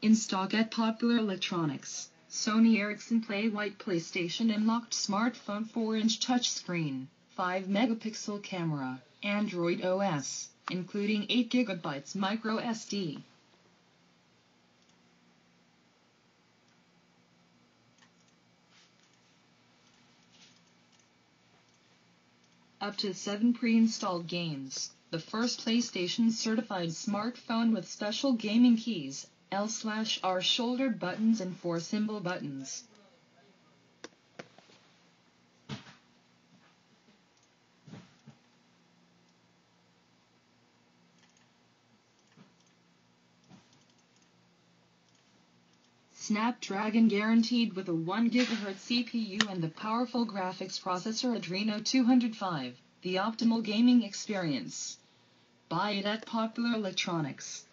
In stock at Popular Electronics, Sony Ericsson Play White PlayStation Unlocked Smartphone 4-inch touchscreen, 5-megapixel camera, Android OS, including 8GB microSD. Up to 7 pre-installed games, the first PlayStation-certified smartphone with special gaming keys, L/R shoulder buttons and 4 symbol buttons. Snapdragon guaranteed with a 1GHz CPU and the powerful graphics processor Adreno 205, the optimal gaming experience. Buy it at Popular Electronics.